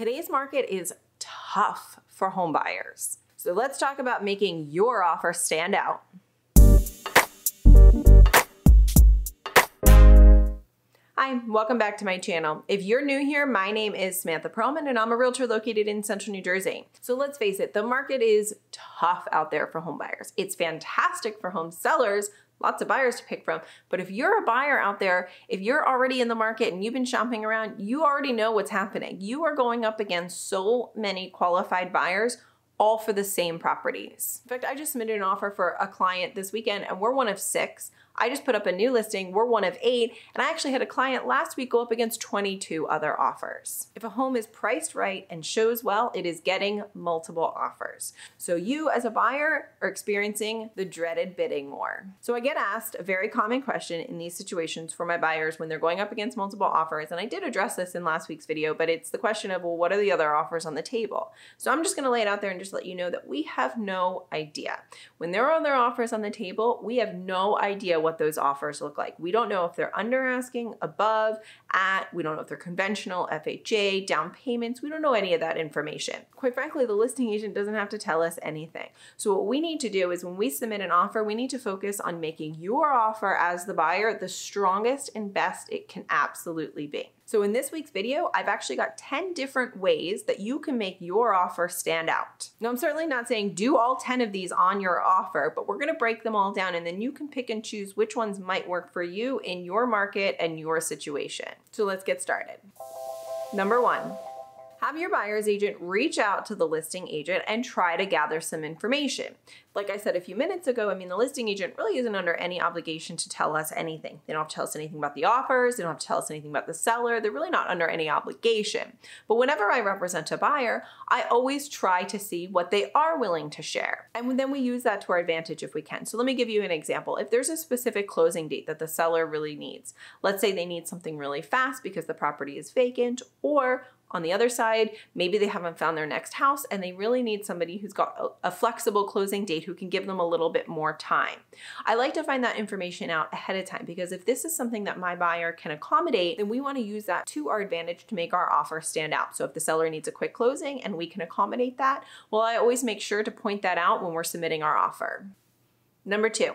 Today's market is tough for home buyers. So let's talk about making your offer stand out. Hi, welcome back to my channel. If you're new here, my name is Samantha Pearlman and I'm a realtor located in Central New Jersey. So let's face it, the market is tough out there for home buyers. It's fantastic for home sellers, lots of buyers to pick from. But if you're a buyer out there, if you're already in the market and you've been shopping around, you already know what's happening. You are going up against so many qualified buyers, all for the same properties. In fact, I just submitted an offer for a client this weekend and we're one of 6. I just put up a new listing, we're one of 8, and I actually had a client last week go up against 22 other offers. If a home is priced right and shows well, it is getting multiple offers. So you as a buyer are experiencing the dreaded bidding war. So I get asked a very common question in these situations for my buyers when they're going up against multiple offers, and I did address this in last week's video, but it's the question of, well, what are the other offers on the table? So I'm just gonna lay it out there and just let you know that we have no idea. When there are other offers on the table, we have no idea what those offers look like. We don't know if they're under asking, above, at, we don't know if they're conventional, FHA, down payments, we don't know any of that information. Quite frankly, the listing agent doesn't have to tell us anything. So what we need to do is when we submit an offer, we need to focus on making your offer as the buyer the strongest and best it can absolutely be. So in this week's video, I've actually got 10 different ways that you can make your offer stand out. Now, I'm certainly not saying do all 10 of these on your offer, but we're gonna break them all down and then you can pick and choose which ones might work for you in your market and your situation. So let's get started. Number one, have your buyer's agent reach out to the listing agent and try to gather some information. Like I said a few minutes ago, I mean, the listing agent really isn't under any obligation to tell us anything. They don't have to tell us anything about the offers. They don't have to tell us anything about the seller. They're really not under any obligation. But whenever I represent a buyer, I always try to see what they are willing to share. And then we use that to our advantage if we can. So let me give you an example. If there's a specific closing date that the seller really needs, let's say they need something really fast because the property is vacant, or on the other side, maybe they haven't found their next house and they really need somebody who's got a flexible closing date who can give them a little bit more time. I like to find that information out ahead of time because if this is something that my buyer can accommodate, then we want to use that to our advantage to make our offer stand out. So if the seller needs a quick closing and we can accommodate that, well, I always make sure to point that out when we're submitting our offer. Number two.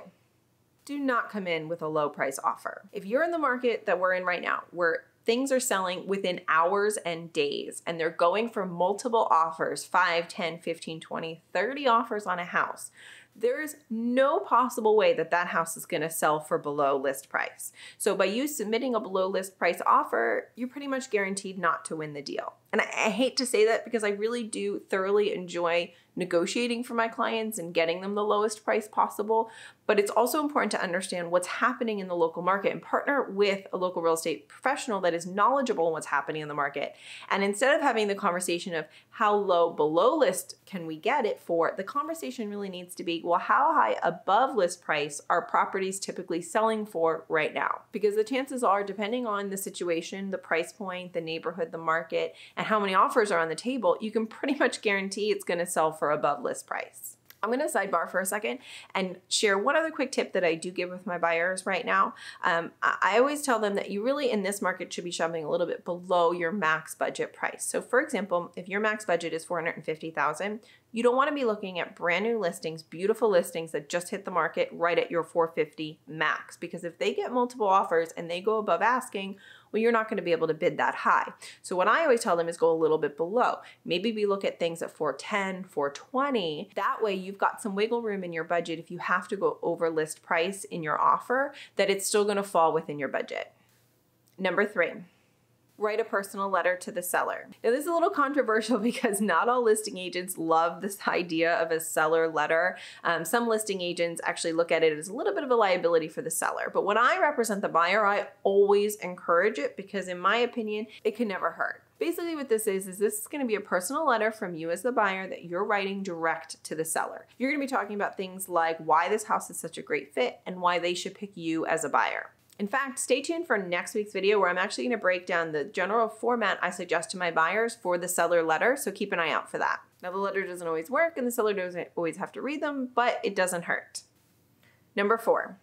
Do not come in with a low price offer. If you're in the market that we're in right now, where things are selling within hours and days, and they're going for multiple offers, 5, 10, 15, 20, 30 offers on a house, there is no possible way that that house is gonna sell for below list price. So by you submitting a below list price offer, you're pretty much guaranteed not to win the deal. And I hate to say that because I really do thoroughly enjoy negotiating for my clients and getting them the lowest price possible, but it's also important to understand what's happening in the local market and partner with a local real estate professional that is knowledgeable in what's happening in the market. And instead of having the conversation of how low below list can we get it for, the conversation really needs to be, well, how high above list price are properties typically selling for right now? Because the chances are, depending on the situation, the price point, the neighborhood, the market, and how many offers are on the table, you can pretty much guarantee it's gonna sell for above list price. I'm gonna sidebar for a second and share one other quick tip that I do give with my buyers right now. I always tell them that you really in this market should be shopping a little bit below your max budget price. So for example, if your max budget is $450,000, you don't wanna be looking at brand new listings, beautiful listings that just hit the market right at your $450,000 max, because if they get multiple offers and they go above asking, well, you're not gonna be able to bid that high. So what I always tell them is go a little bit below. Maybe we look at things at $410,000, $420,000. That way you've got some wiggle room in your budget if you have to go over list price in your offer, that it's still gonna fall within your budget. Number three. Write a personal letter to the seller. Now this is a little controversial because not all listing agents love this idea of a seller letter. Some listing agents actually look at it as a little bit of a liability for the seller. But when I represent the buyer, I always encourage it because in my opinion, it can never hurt. Basically what this is this is gonna be a personal letter from you as the buyer that you're writing direct to the seller. You're gonna be talking about things like why this house is such a great fit and why they should pick you as a buyer. In fact, stay tuned for next week's video where I'm actually gonna break down the general format I suggest to my buyers for the seller letter, so keep an eye out for that. Now the letter doesn't always work and the seller doesn't always have to read them, but it doesn't hurt. Number four,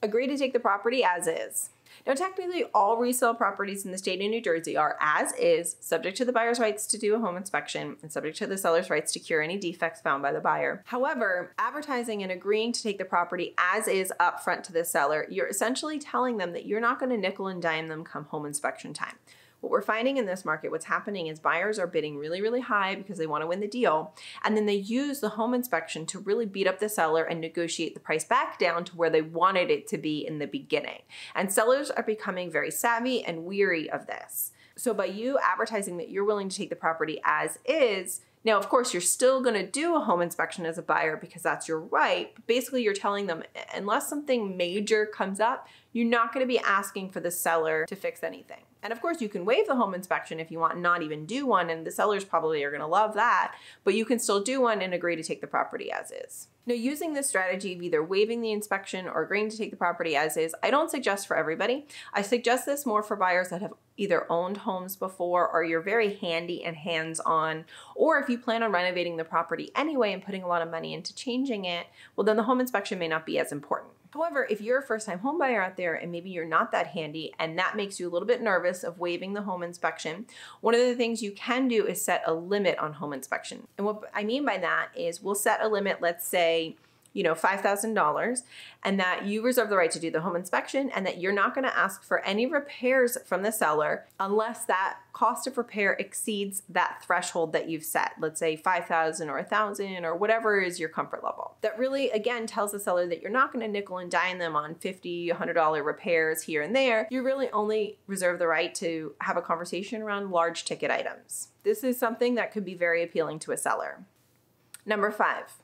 agree to take the property as is. Now, technically, all resale properties in the state of New Jersey are as is, subject to the buyer's rights to do a home inspection and subject to the seller's rights to cure any defects found by the buyer. However, advertising and agreeing to take the property as is upfront to the seller, you're essentially telling them that you're not going to nickel and dime them come home inspection time. What we're finding in this market, what's happening is buyers are bidding really, really high because they want to win the deal. And then they use the home inspection to really beat up the seller and negotiate the price back down to where they wanted it to be in the beginning. And sellers are becoming very savvy and weary of this. So by you advertising that you're willing to take the property as is, now, of course, you're still going to do a home inspection as a buyer because that's your right. But basically, you're telling them unless something major comes up, you're not going to be asking for the seller to fix anything. And of course, you can waive the home inspection if you want and not even do one, and the sellers probably are going to love that, but you can still do one and agree to take the property as is. Now, using this strategy of either waiving the inspection or agreeing to take the property as is, I don't suggest for everybody. I suggest this more for buyers that have either owned homes before or you're very handy and hands-on, or if you plan on renovating the property anyway and putting a lot of money into changing it, well, then the home inspection may not be as important. However, if you're a first-time home buyer out there and maybe you're not that handy and that makes you a little bit nervous of waiving the home inspection, one of the things you can do is set a limit on home inspection. And what I mean by that is we'll set a limit, let's say, you know, $5,000, and that you reserve the right to do the home inspection and that you're not going to ask for any repairs from the seller unless that cost of repair exceeds that threshold that you've set, let's say 5,000 or 1,000 or whatever is your comfort level. That really, again, tells the seller that you're not going to nickel and dime them on $50, $100 repairs here and there. You really only reserve the right to have a conversation around large ticket items. This is something that could be very appealing to a seller. Number 5.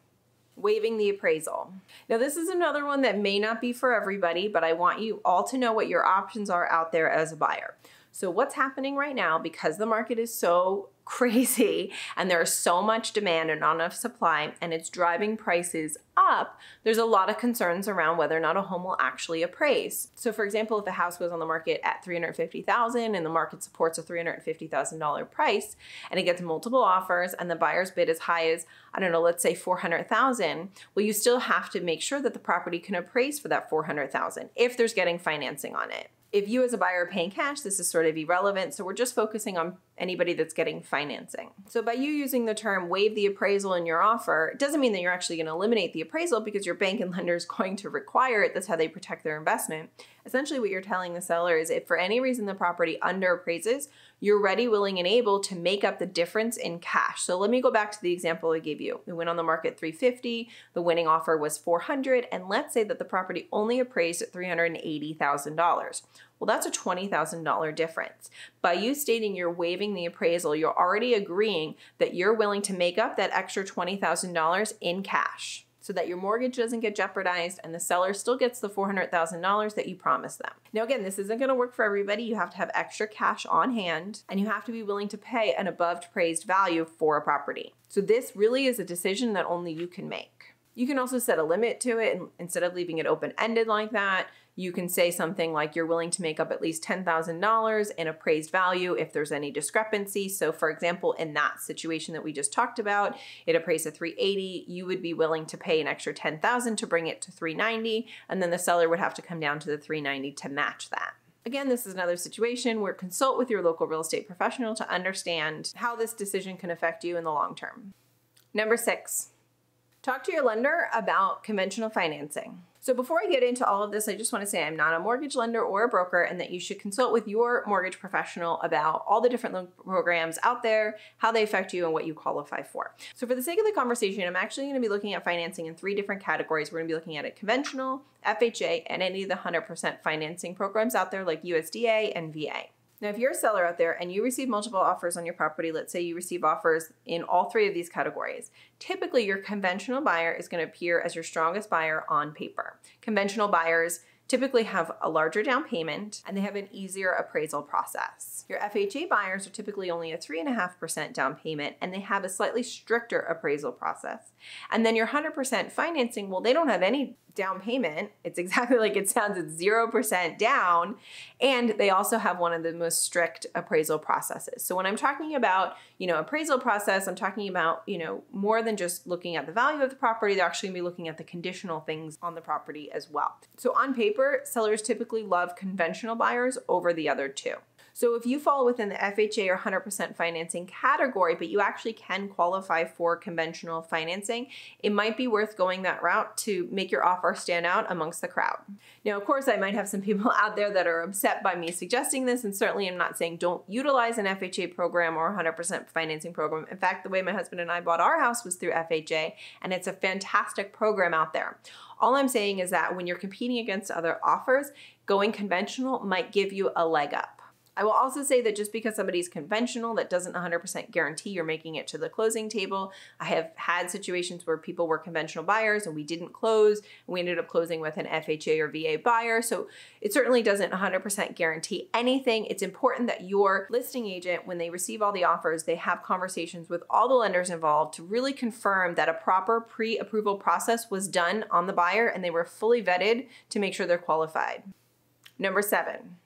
Waiving the appraisal. Now, this is another one that may not be for everybody, but I want you all to know what your options are out there as a buyer. So what's happening right now, because the market is so crazy and there's so much demand and not enough supply and it's driving prices up, there's a lot of concerns around whether or not a home will actually appraise. So for example, if the house was on the market at $350,000 and the market supports a $350,000 price and it gets multiple offers and the buyer's bid as high as, I don't know, let's say $400,000, well, you still have to make sure that the property can appraise for that $400,000 if there's getting financing on it. If you as a buyer are paying cash, this is sort of irrelevant. So we're just focusing on anybody that's getting financing. So by you using the term waive the appraisal in your offer, it doesn't mean that you're actually going to eliminate the appraisal because your bank and lender is going to require it. That's how they protect their investment. Essentially what you're telling the seller is if for any reason the property underappraises, you're ready, willing, and able to make up the difference in cash. So let me go back to the example I gave you. It went on the market $350,000, the winning offer was $400,000, and let's say that the property only appraised at $380,000. Well, that's a $20,000 difference. By you stating you're waiving the appraisal, you're already agreeing that you're willing to make up that extra $20,000 in cash so that your mortgage doesn't get jeopardized and the seller still gets the $400,000 that you promised them. Now, again, this isn't going to work for everybody. You have to have extra cash on hand and you have to be willing to pay an above appraised value for a property. So this really is a decision that only you can make. You can also set a limit to it, and instead of leaving it open-ended like that, you can say something like you're willing to make up at least $10,000 in appraised value if there's any discrepancy. So for example, in that situation that we just talked about, it appraised at $380,000, you would be willing to pay an extra $10,000 to bring it to $390,000, and then the seller would have to come down to the $390,000 to match that. Again, this is another situation where consult with your local real estate professional to understand how this decision can affect you in the long term. Number 6, talk to your lender about conventional financing. So before I get into all of this, I just want to say I'm not a mortgage lender or a broker and that you should consult with your mortgage professional about all the different loan programs out there, how they affect you and what you qualify for. So for the sake of the conversation, I'm actually going to be looking at financing in 3 different categories. We're going to be looking at it conventional, FHA, and any of the 100% financing programs out there like USDA and VA. Now, if you're a seller out there and you receive multiple offers on your property, let's say you receive offers in all 3 of these categories, typically your conventional buyer is going to appear as your strongest buyer on paper. Conventional buyers typically have a larger down payment and they have an easier appraisal process. Your FHA buyers are typically only a 3.5% down payment and they have a slightly stricter appraisal process. And then your 100% financing, well, they don't have any down payment. It's exactly like it sounds, it's 0% down. And they also have one of the most strict appraisal processes. So when I'm talking about, appraisal process, I'm talking about, more than just looking at the value of the property, they're actually gonna be looking at the conditional things on the property as well. So on paper, sellers typically love conventional buyers over the other two. So if you fall within the FHA or 100% financing category, but you actually can qualify for conventional financing, it might be worth going that route to make your offer stand out amongst the crowd. Now, of course, I might have some people out there that are upset by me suggesting this, and certainly I'm not saying don't utilize an FHA program or 100% financing program. In fact, the way my husband and I bought our house was through FHA, and it's a fantastic program out there. All I'm saying is that when you're competing against other offers, going conventional might give you a leg up. I will also say that just because somebody is conventional, that doesn't 100% guarantee you're making it to the closing table. I have had situations where people were conventional buyers and we didn't close. We ended up closing with an FHA or VA buyer. So it certainly doesn't 100% guarantee anything. It's important that your listing agent, when they receive all the offers, they have conversations with all the lenders involved to really confirm that a proper pre-approval process was done on the buyer and they were fully vetted to make sure they're qualified. Number 7.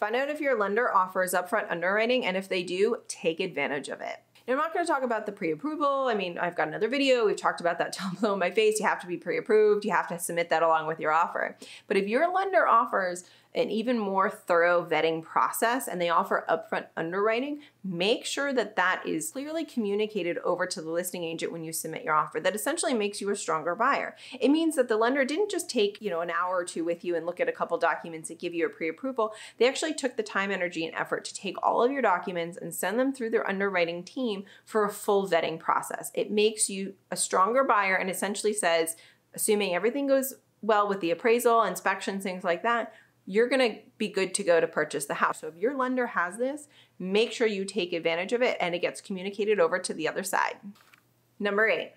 Find out if your lender offers upfront underwriting, and if they do, take advantage of it. Now, I'm not going to talk about the pre-approval. I mean, I've got another video. We've talked about that till below my face. You have to be pre-approved. You have to submit that along with your offer. But if your lender offers an even more thorough vetting process and they offer upfront underwriting, make sure that that is clearly communicated over to the listing agent when you submit your offer. That essentially makes you a stronger buyer. It means that the lender didn't just take, an hour or two with you and look at a couple documents and give you a pre-approval. They actually took the time, energy, and effort to take all of your documents and send them through their underwriting team for a full vetting process. It makes you a stronger buyer and essentially says, assuming everything goes well with the appraisal, inspections, things like that, you're gonna be good to go to purchase the house. So if your lender has this, make sure you take advantage of it and it gets communicated over to the other side. Number 8,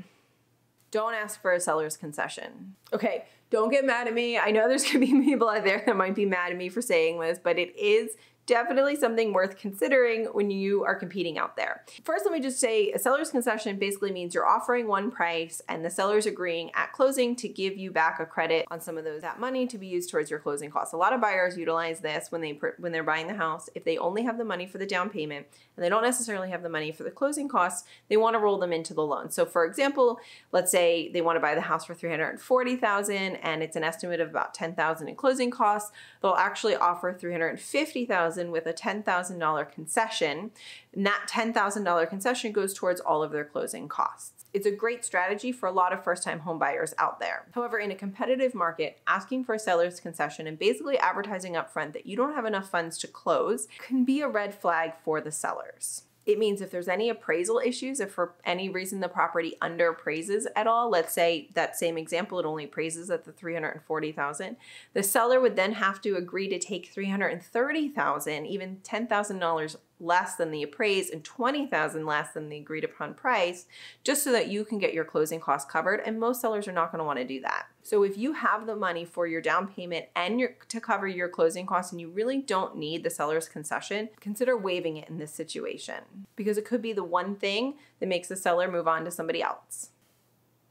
don't ask for a seller's concession. Okay, don't get mad at me. I know there's gonna be people out there that might be mad at me for saying this, but it is definitely something worth considering when you are competing out there. First, let me just say a seller's concession basically means you're offering one price and the seller's agreeing at closing to give you back a credit on some of that money to be used towards your closing costs. A lot of buyers utilize this when they're buying the house. If they only have the money for the down payment and they don't necessarily have the money for the closing costs, they want to roll them into the loan. So for example, let's say they want to buy the house for $340,000 and it's an estimate of about $10,000 in closing costs. They'll actually offer $350,000 with a $10,000 concession, and that $10,000 concession goes towards all of their closing costs. It's a great strategy for a lot of first-time home buyers out there. However, in a competitive market, asking for a seller's concession and basically advertising upfront that you don't have enough funds to close can be a red flag for the sellers. It means if there's any appraisal issues, if for any reason the property underappraises at all, let's say that same example, it only appraises at the $340,000, the seller would then have to agree to take $330,000, even $10,000 less than the appraised and $20,000 less than the agreed upon price, just so that you can get your closing costs covered. And most sellers are not going to want to do that. So if you have the money for your down payment and to cover your closing costs and you really don't need the seller's concession, consider waiving it in this situation because it could be the one thing that makes the seller move on to somebody else.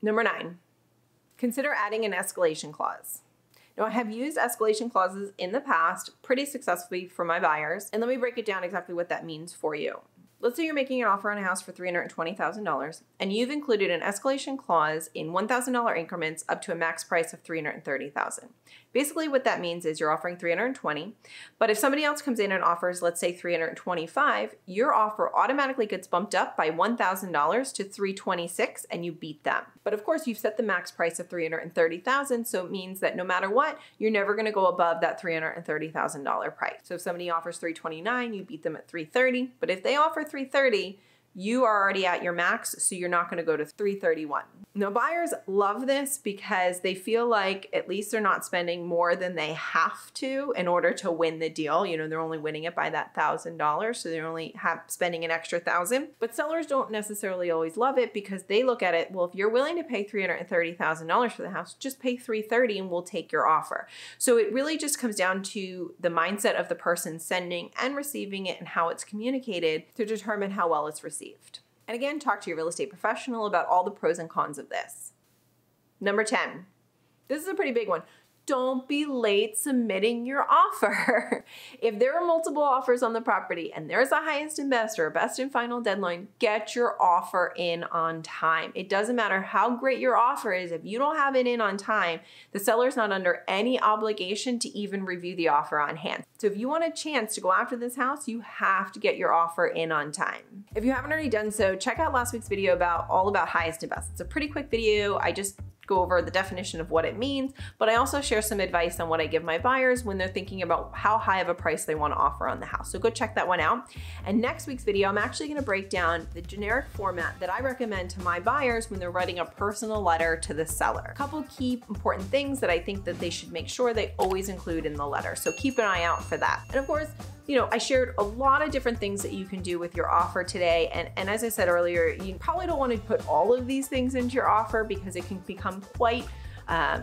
Number 9, consider adding an escalation clause. Now, I have used escalation clauses in the past pretty successfully for my buyers, and let me break it down exactly what that means for you. Let's say you're making an offer on a house for $320,000, and you've included an escalation clause in $1,000 increments up to a max price of $330,000. Basically, what that means is you're offering $320,000, but if somebody else comes in and offers, let's say $325,000, your offer automatically gets bumped up by $1,000 to $326,000, and you beat them. But of course, you've set the max price of $330,000, so it means that no matter what, you're never going to go above that $330,000 price. So if somebody offers $329,000, you beat them at $330,000, but if they offer $330,000, you are already at your max, so you're not gonna go to $331,000. Now, buyers love this because they feel like at least they're not spending more than they have to in order to win the deal. They're only winning it by that $1,000, so they're only spending an extra $1,000. But sellers don't necessarily always love it because they look at it, well, if you're willing to pay $330,000 for the house, just pay $330,000 and we'll take your offer. So it really just comes down to the mindset of the person sending and receiving it and how it's communicated to determine how well it's received. And again, talk to your real estate professional about all the pros and cons of this. Number 10, This is a pretty big one. Don't be late submitting your offer. If there are multiple offers on the property and there's a highest and best or a best and final deadline, get your offer in on time. It doesn't matter how great your offer is. If you don't have it in on time, the seller's not under any obligation to even review the offer on hand. So if you want a chance to go after this house, you have to get your offer in on time. If you haven't already done so, check out last week's video all about highest and best. It's a pretty quick video. I just go over the definition of what it means, but I also share some advice on what I give my buyers when they're thinking about how high of a price they want to offer on the house. So go check that one out. And next week's video, I'm actually going to break down the generic format that I recommend to my buyers when they're writing a personal letter to the seller. A couple key important things that I think that they should make sure they always include in the letter. So keep an eye out for that. And of course, you know, I shared a lot of different things that you can do with your offer today. And as I said earlier, you probably don't want to put all of these things into your offer because it can become quite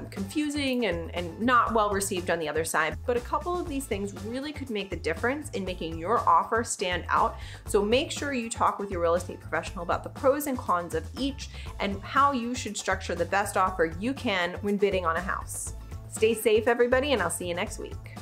confusing and not well received on the other side. But a couple of these things really could make the difference in making your offer stand out. So make sure you talk with your real estate professional about the pros and cons of each and how you should structure the best offer you can when bidding on a house. Stay safe, everybody, and I'll see you next week.